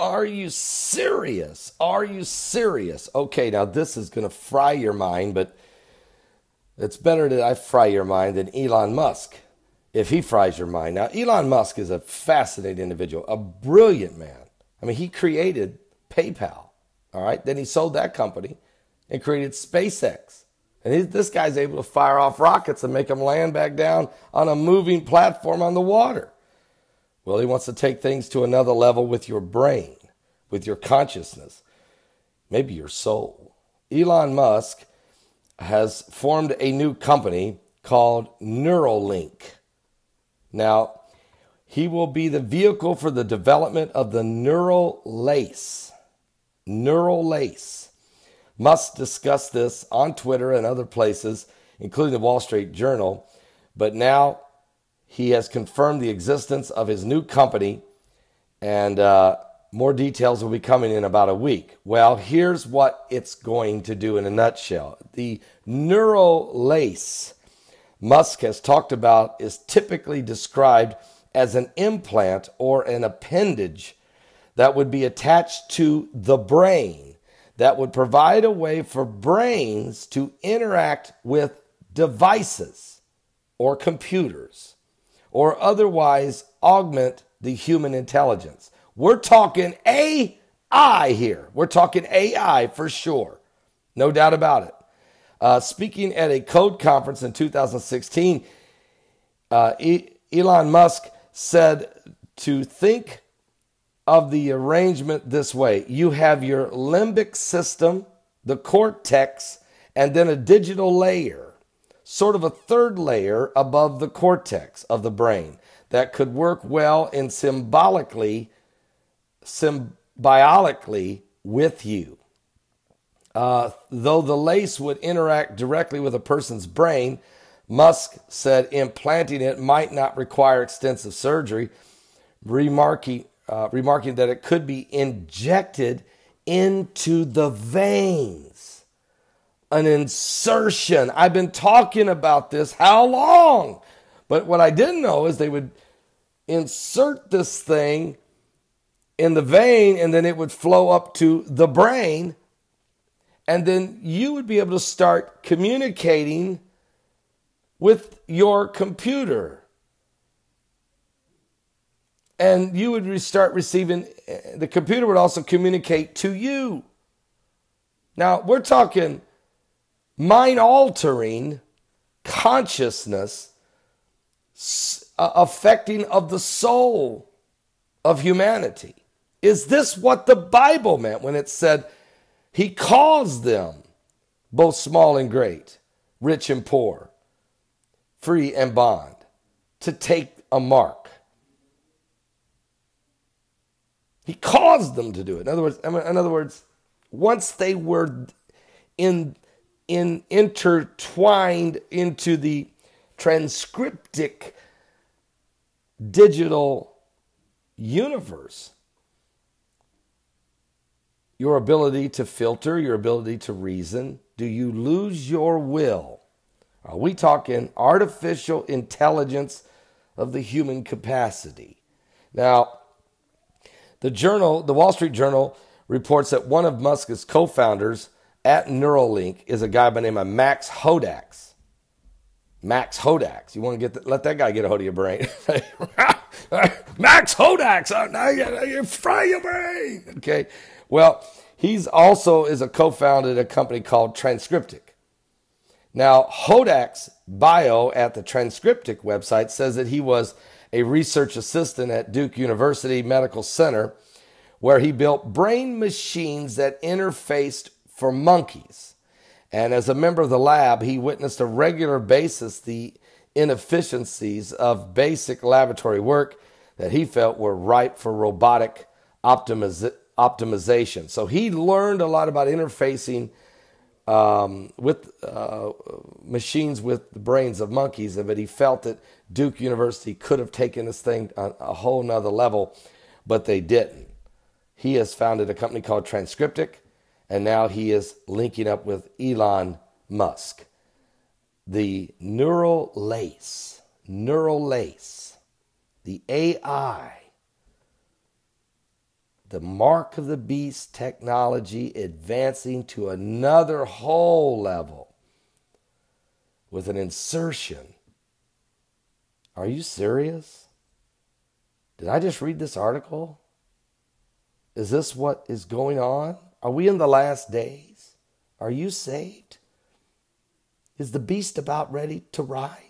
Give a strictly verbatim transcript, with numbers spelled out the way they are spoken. Are you serious? Are you serious? Okay, now this is going to fry your mind, but it's better that I fry your mind than Elon Musk, if he fries your mind. Now, Elon Musk is a fascinating individual, a brilliant man. I mean, he created PayPal, all right? Then he sold that company and created SpaceX. And he, this guy's able to fire off rockets and make them land back down on a moving platform on the water. Well, he wants to take things to another level with your brain, with your consciousness, maybe your soul. Elon Musk has formed a new company called Neuralink. Now, he will be the vehicle for the development of the Neural Lace. Neural Lace. Musk discussed this on Twitter and other places, including the Wall Street Journal, but now he has confirmed the existence of his new company, and uh, more details will be coming in about a week. Well, here's what it's going to do in a nutshell. The Neural Lace Musk has talked about is typically described as an implant or an appendage that would be attached to the brain that would provide a way for brains to interact with devices or computers, or otherwise augment the human intelligence. We're talking A I here. We're talking A I for sure. No doubt about it. Uh, speaking at a code conference in two thousand sixteen, uh, e- Elon Musk said to think of the arrangement this way. You have your limbic system, the cortex, and then a digital layer, sort of a third layer above the cortex of the brain that could work well and symbolically, symbiotically with you. Uh, though the lace would interact directly with a person's brain, Musk said implanting it might not require extensive surgery, remarking, uh, remarking that it could be injected into the veins. An insertion. I've been talking about this how long? But what I didn't know is they would insert this thing in the vein and then it would flow up to the brain. And then you would be able to start communicating with your computer. And you would start receiving, the computer would also communicate to you. Now, we're talking mind-altering consciousness uh, affecting of the soul of humanity. Is this what the Bible meant when it said he calls them both small and great, rich and poor, free and bond, to take a mark? He caused them to do it. In other words, in other words, once they were in In, intertwined into the transcriptic digital universe, your ability to filter, your ability to reason, do you lose your will? Are we talking artificial intelligence of the human capacity? Now, the journal, the Wall Street Journal, reports that one of Musk's co-founders at Neuralink is a guy by the name of Max Hodax. Max Hodax. You want to get the, let that guy get a hold of your brain. Max Hodax. Oh, now you, you fry your brain. Okay. Well, he's also is a co-founder of a company called Transcriptic. Now, Hodax's bio at the Transcriptic website says that he was a research assistant at Duke University Medical Center, where he built brain machines that interfaced for monkeys. And as a member of the lab, he witnessed on a regular basis the inefficiencies of basic laboratory work that he felt were ripe for robotic optimiz- optimization. So he learned a lot about interfacing um, with uh, machines with the brains of monkeys, but he felt that Duke University could have taken this thing on a whole nother level, but they didn't. He has founded a company called Transcriptic, and now he is linking up with Elon Musk. The Neural Lace, Neural Lace, the A I the Mark of the Beast technology advancing to another whole level with an insertion. Are you serious? Did I just read this article? Is this what is going on? Are we in the last days? Are you saved? Is the beast about ready to rise?